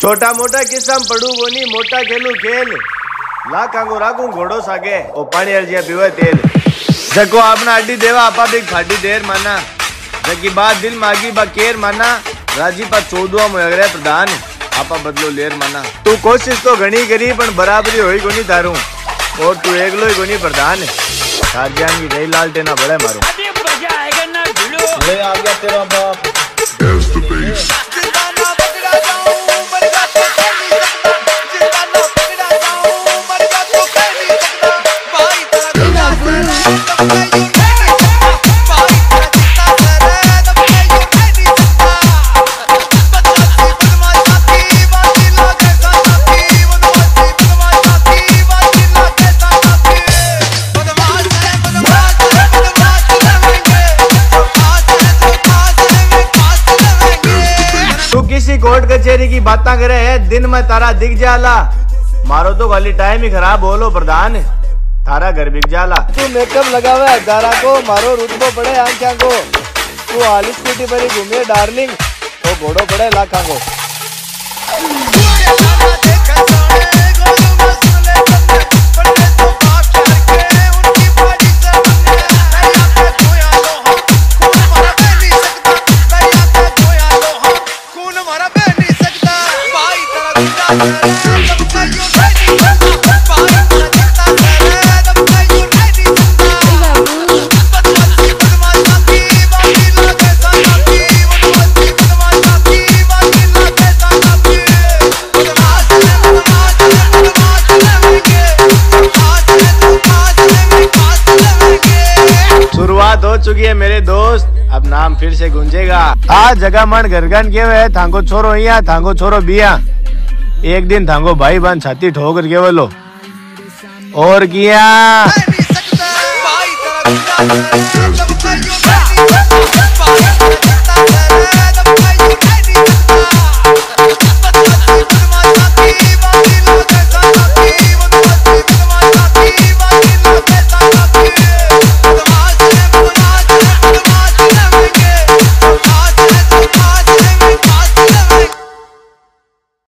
छोटा मोटा किस्सा पड़ू कोनी मोटा खेलू खेल लाखांगो राखू घोड़ो सागे ओ पानी अर्जिया पीवे तेल जको आपना अड्डी देवा आपा भी फाटी देर माना जकी बात दिल मागी बा केर माना राजी पा चौदवा मोगरे प्रधान आपा बदलो लेर माना तू कोशिश तो घणी करी पण बराबरी होई कोनी दारू और तू एकलो ही कोनी प्रधान सारजान की रही लाल टेना बड़े मारू अभी मजा आएगा ना भिड़ो ले आ गया तेरा बाप एज द बेस कोर्ट कचहरी की बातें करे है दिन में तारा दिख जाला मारो तो खाली टाइम ही खराब बोलो प्रधान तारा घर बिक जाला तू मेकअप लगावे हजारा को मारो रुतबो पड़े आंख्या को तू आली स्कूटी पर ही घूमे डार्लिंग तो घोड़ो पड़े लाखा को शुरुआत हो चुकी है मेरे दोस्त अब नाम फिर से गूंजेगा आ जगह मन गरगन के वे थांगो छोरो यहाँ थांगो छोरो बिया एक दिन थांगो भाई बहन छाती ठोकर के बोलो और किया